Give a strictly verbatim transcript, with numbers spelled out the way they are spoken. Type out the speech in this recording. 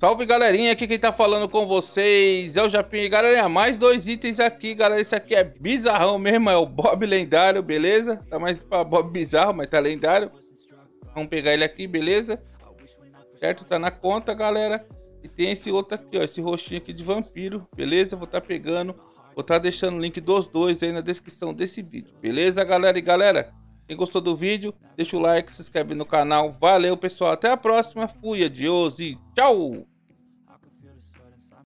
Salve, galerinha, aqui quem tá falando com vocês é o Japinha. E galerinha, mais dois itens aqui, galera. Esse aqui é bizarrão mesmo, é o Bob lendário, beleza? Tá mais pra Bob bizarro, mas tá lendário. Vamos pegar ele aqui, beleza? Certo, tá na conta, galera. E tem esse outro aqui, ó, esse roxinho aqui de vampiro, beleza? Vou tá pegando, vou tá deixando o link dos dois aí na descrição desse vídeo, beleza, galera? E galera, quem gostou do vídeo, deixa o like, se inscreve no canal. Valeu, pessoal. Até a próxima. Fui, adiós e tchau!